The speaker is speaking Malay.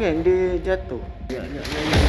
kan dia jatuh.